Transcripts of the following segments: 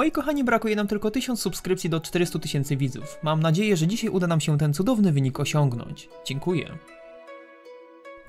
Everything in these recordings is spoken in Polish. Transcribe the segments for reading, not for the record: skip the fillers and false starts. Moi kochani, brakuje nam tylko 1000 subskrypcji do 400 000 widzów. Mam nadzieję, że dzisiaj uda nam się ten cudowny wynik osiągnąć. Dziękuję.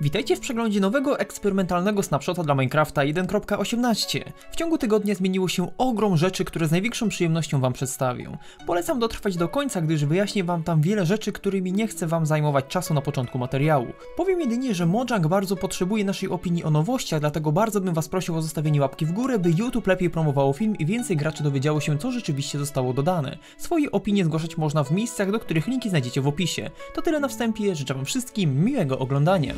Witajcie w przeglądzie nowego eksperymentalnego snapshota dla Minecrafta 1.18. W ciągu tygodnia zmieniło się ogrom rzeczy, które z największą przyjemnością wam przedstawię. Polecam dotrwać do końca, gdyż wyjaśnię wam tam wiele rzeczy, którymi nie chcę wam zajmować czasu na początku materiału. Powiem jedynie, że Mojang bardzo potrzebuje naszej opinii o nowościach, dlatego bardzo bym was prosił o zostawienie łapki w górę, by YouTube lepiej promowało film i więcej graczy dowiedziało się, co rzeczywiście zostało dodane. Swoje opinie zgłaszać można w miejscach, do których linki znajdziecie w opisie. To tyle na wstępie, życzę wam wszystkim miłego oglądania.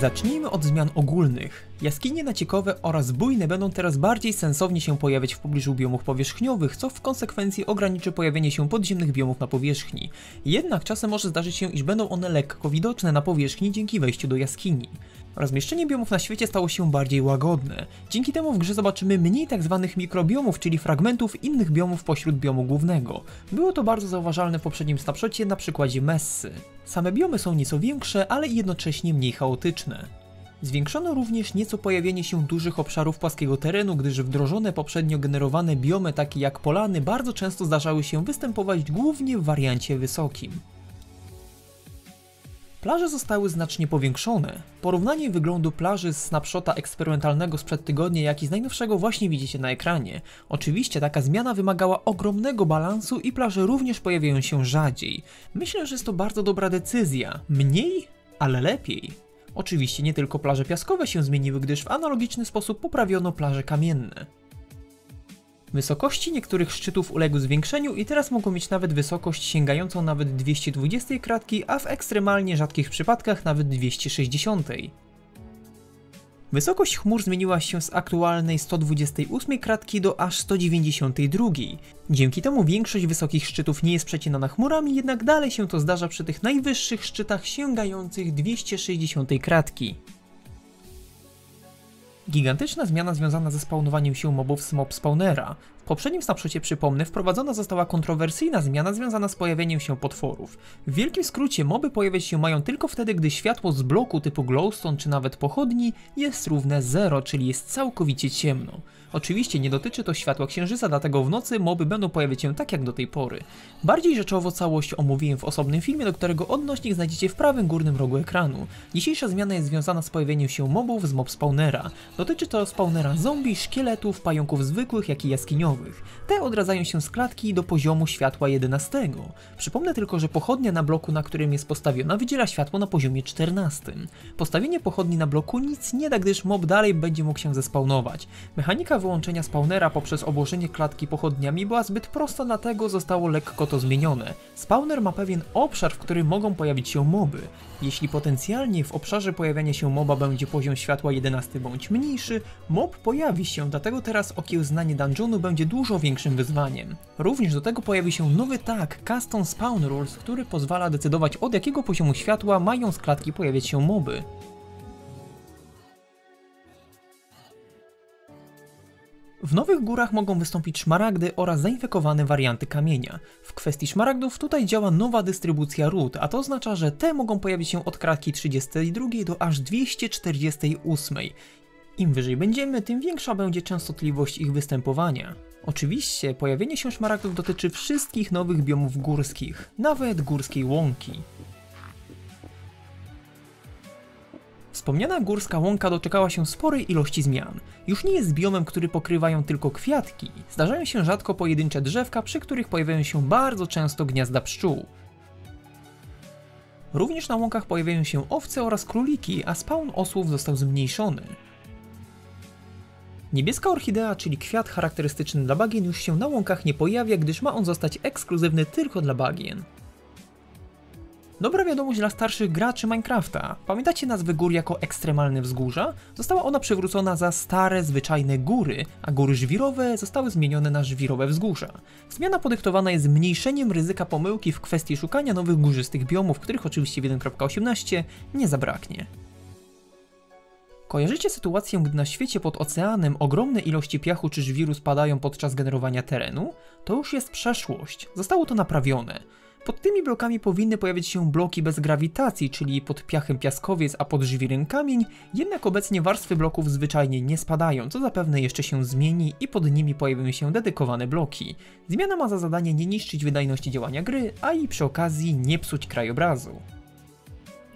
Zacznijmy od zmian ogólnych. Jaskinie naciekowe oraz bujne będą teraz bardziej sensownie się pojawiać w pobliżu biomów powierzchniowych, co w konsekwencji ograniczy pojawienie się podziemnych biomów na powierzchni. Jednak czasem może zdarzyć się, iż będą one lekko widoczne na powierzchni dzięki wejściu do jaskini. Rozmieszczenie biomów na świecie stało się bardziej łagodne. Dzięki temu w grze zobaczymy mniej tzw. mikrobiomów, czyli fragmentów innych biomów pośród biomu głównego. Było to bardzo zauważalne w poprzednim snapshocie na przykładzie Messy. Same biomy są nieco większe, ale jednocześnie mniej chaotyczne. Zwiększono również nieco pojawienie się dużych obszarów płaskiego terenu, gdyż wdrożone poprzednio generowane biomy takie jak polany bardzo często zdarzały się występować głównie w wariancie wysokim. Plaże zostały znacznie powiększone. Porównanie wyglądu plaży z snapshota eksperymentalnego sprzed tygodnia, jak i z najnowszego właśnie widzicie na ekranie. Oczywiście taka zmiana wymagała ogromnego balansu i plaże również pojawiają się rzadziej. Myślę, że jest to bardzo dobra decyzja. Mniej, ale lepiej. Oczywiście nie tylko plaże piaskowe się zmieniły, gdyż w analogiczny sposób poprawiono plaże kamienne. Wysokości niektórych szczytów uległy zwiększeniu i teraz mogą mieć nawet wysokość sięgającą nawet 220 kratki, a w ekstremalnie rzadkich przypadkach nawet 260. Wysokość chmur zmieniła się z aktualnej 128 kratki do aż 192. Dzięki temu większość wysokich szczytów nie jest przecinana chmurami, jednak dalej się to zdarza przy tych najwyższych szczytach sięgających 260 kratki. Gigantyczna zmiana związana ze spawnowaniem się mobów z mob spawnera. W poprzednim snapshocie, przypomnę, wprowadzona została kontrowersyjna zmiana związana z pojawieniem się potworów. W wielkim skrócie moby pojawiać się mają tylko wtedy, gdy światło z bloku typu glowstone czy nawet pochodni jest równe 0, czyli jest całkowicie ciemno. Oczywiście nie dotyczy to światła księżyca, dlatego w nocy moby będą pojawiać się tak jak do tej pory. Bardziej rzeczowo całość omówiłem w osobnym filmie, do którego odnośnik znajdziecie w prawym górnym rogu ekranu. Dzisiejsza zmiana jest związana z pojawieniem się mobów z mob spawnera. Dotyczy to spawnera zombie, szkieletów, pająków zwykłych, jak i jaskiniowych. Te odradzają się z klatki do poziomu światła 11. Przypomnę tylko, że pochodnia na bloku, na którym jest postawiona, wydziela światło na poziomie 14. Postawienie pochodni na bloku nic nie da, gdyż mob dalej będzie mógł się zespawnować. Mechanika wyłączenia spawnera poprzez obłożenie klatki pochodniami była zbyt prosta, dlatego zostało lekko to zmienione. Spawner ma pewien obszar, w którym mogą pojawić się moby. Jeśli potencjalnie w obszarze pojawiania się moba będzie poziom światła 11 bądź mniejszy, mob pojawi się, dlatego teraz okiełznanie dungeonu będzie dużo większym wyzwaniem. Również do tego pojawi się nowy tag Custom Spawn Rules, który pozwala decydować, od jakiego poziomu światła mają z klatki pojawiać się moby. W nowych górach mogą wystąpić szmaragdy oraz zainfekowane warianty kamienia. W kwestii szmaragdów tutaj działa nowa dystrybucja ród, a to oznacza, że te mogą pojawić się od kratki 32 do aż 248. Im wyżej będziemy, tym większa będzie częstotliwość ich występowania. Oczywiście pojawienie się szmaragdów dotyczy wszystkich nowych biomów górskich, nawet górskiej łąki. Wspomniana górska łąka doczekała się sporej ilości zmian. Już nie jest biomem, który pokrywają tylko kwiatki. Zdarzają się rzadko pojedyncze drzewka, przy których pojawiają się bardzo często gniazda pszczół. Również na łąkach pojawiają się owce oraz króliki, a spawn osłów został zmniejszony. Niebieska orchidea, czyli kwiat charakterystyczny dla bagien, już się na łąkach nie pojawia, gdyż ma on zostać ekskluzywny tylko dla bagien. Dobra wiadomość dla starszych graczy Minecrafta. Pamiętacie nazwę gór jako ekstremalne wzgórza? Została ona przywrócona za stare, zwyczajne góry, a góry żwirowe zostały zmienione na żwirowe wzgórza. Zmiana podyktowana jest zmniejszeniem ryzyka pomyłki w kwestii szukania nowych górzystych biomów, których oczywiście w 1.18 nie zabraknie. Kojarzycie sytuację, gdy na świecie pod oceanem ogromne ilości piachu czy żwiru spadają podczas generowania terenu? To już jest przeszłość. Zostało to naprawione. Pod tymi blokami powinny pojawić się bloki bez grawitacji, czyli pod piachem piaskowiec, a pod żwirem kamień, jednak obecnie warstwy bloków zwyczajnie nie spadają, co zapewne jeszcze się zmieni i pod nimi pojawią się dedykowane bloki. Zmiana ma za zadanie nie niszczyć wydajności działania gry, a i przy okazji nie psuć krajobrazu.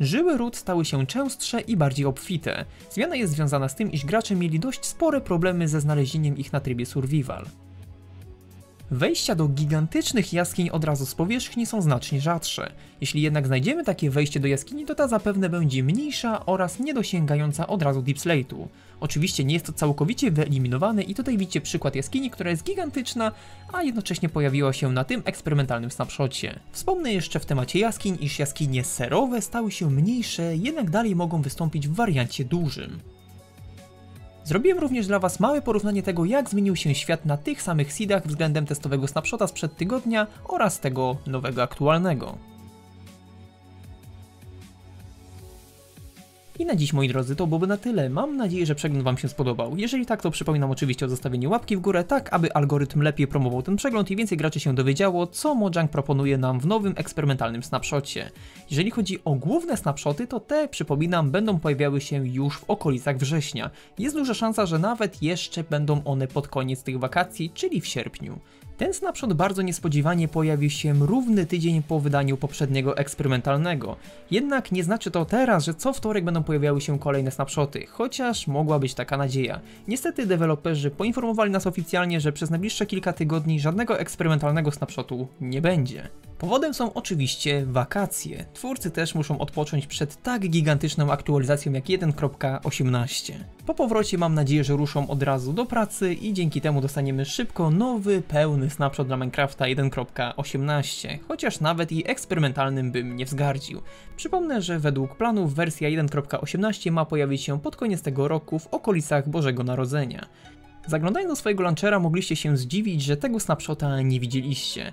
Żyły ród stały się częstsze i bardziej obfite. Zmiana jest związana z tym, iż gracze mieli dość spore problemy ze znalezieniem ich na trybie survival. Wejścia do gigantycznych jaskiń od razu z powierzchni są znacznie rzadsze. Jeśli jednak znajdziemy takie wejście do jaskini, to ta zapewne będzie mniejsza oraz niedosięgająca od razu deepslate'u. Oczywiście nie jest to całkowicie wyeliminowane i tutaj widzicie przykład jaskini, która jest gigantyczna, a jednocześnie pojawiła się na tym eksperymentalnym snapshocie. Wspomnę jeszcze w temacie jaskiń, iż jaskinie serowe stały się mniejsze, jednak dalej mogą wystąpić w wariancie dużym. Zrobiłem również dla Was małe porównanie tego, jak zmienił się świat na tych samych seedach względem testowego snapshota sprzed tygodnia oraz tego nowego aktualnego. I na dziś, moi drodzy, to byłoby na tyle. Mam nadzieję, że przegląd Wam się spodobał. Jeżeli tak, to przypominam oczywiście o zostawieniu łapki w górę, tak aby algorytm lepiej promował ten przegląd i więcej graczy się dowiedziało, co Mojang proponuje nam w nowym eksperymentalnym snapshocie. Jeżeli chodzi o główne snapshoty, to te, przypominam, będą pojawiały się już w okolicach września. Jest duża szansa, że nawet jeszcze będą one pod koniec tych wakacji, czyli w sierpniu. Ten snapshot bardzo niespodziewanie pojawił się równy tydzień po wydaniu poprzedniego eksperymentalnego. Jednak nie znaczy to teraz, że co wtorek będą pojawiały się kolejne snapshoty, chociaż mogła być taka nadzieja. Niestety deweloperzy poinformowali nas oficjalnie, że przez najbliższe kilka tygodni żadnego eksperymentalnego snapshotu nie będzie. Powodem są oczywiście wakacje. Twórcy też muszą odpocząć przed tak gigantyczną aktualizacją jak 1.18. Po powrocie mam nadzieję, że ruszą od razu do pracy i dzięki temu dostaniemy szybko nowy, pełny snapshot dla Minecrafta 1.18, chociaż nawet i eksperymentalnym bym nie wzgardził. Przypomnę, że według planów wersja 1.18 ma pojawić się pod koniec tego roku w okolicach Bożego Narodzenia. Zaglądając do swojego launchera mogliście się zdziwić, że tego snapshota nie widzieliście.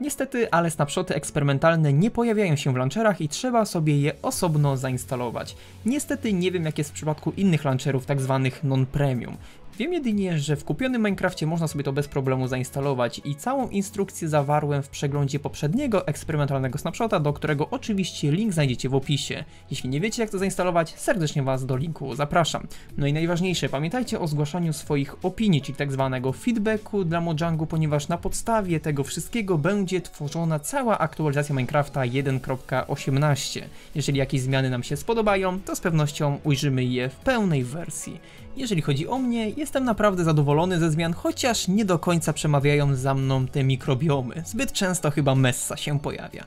Niestety, ale snapshoty eksperymentalne nie pojawiają się w launcherach i trzeba sobie je osobno zainstalować. Niestety nie wiem, jak jest w przypadku innych launcherów tzw. non-premium. Wiem jedynie, że w kupionym Minecrafcie można sobie to bez problemu zainstalować i całą instrukcję zawarłem w przeglądzie poprzedniego eksperymentalnego snapshota, do którego oczywiście link znajdziecie w opisie. Jeśli nie wiecie, jak to zainstalować, serdecznie Was do linku zapraszam. No i najważniejsze, pamiętajcie o zgłaszaniu swoich opinii, czyli tak zwanego feedbacku dla Mojangu, ponieważ na podstawie tego wszystkiego będzie tworzona cała aktualizacja Minecrafta 1.18. Jeżeli jakieś zmiany nam się spodobają, to z pewnością ujrzymy je w pełnej wersji. Jeżeli chodzi o mnie, jestem naprawdę zadowolony ze zmian, chociaż nie do końca przemawiają za mną te mikrobiomy. Zbyt często chyba Messa się pojawia.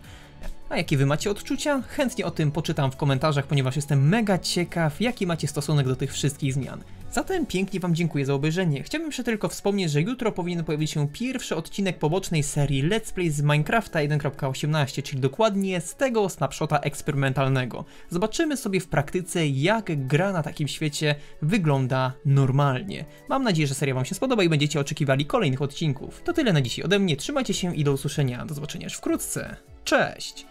A jakie Wy macie odczucia? Chętnie o tym poczytam w komentarzach, ponieważ jestem mega ciekaw, jaki macie stosunek do tych wszystkich zmian. Zatem pięknie Wam dziękuję za obejrzenie. Chciałbym jeszcze tylko wspomnieć, że jutro powinien pojawić się pierwszy odcinek pobocznej serii Let's Play z Minecrafta 1.18, czyli dokładnie z tego snapshota eksperymentalnego. Zobaczymy sobie w praktyce, jak gra na takim świecie wygląda normalnie. Mam nadzieję, że seria Wam się spodoba i będziecie oczekiwali kolejnych odcinków. To tyle na dzisiaj ode mnie, trzymajcie się i do usłyszenia. Do zobaczenia już wkrótce. Cześć!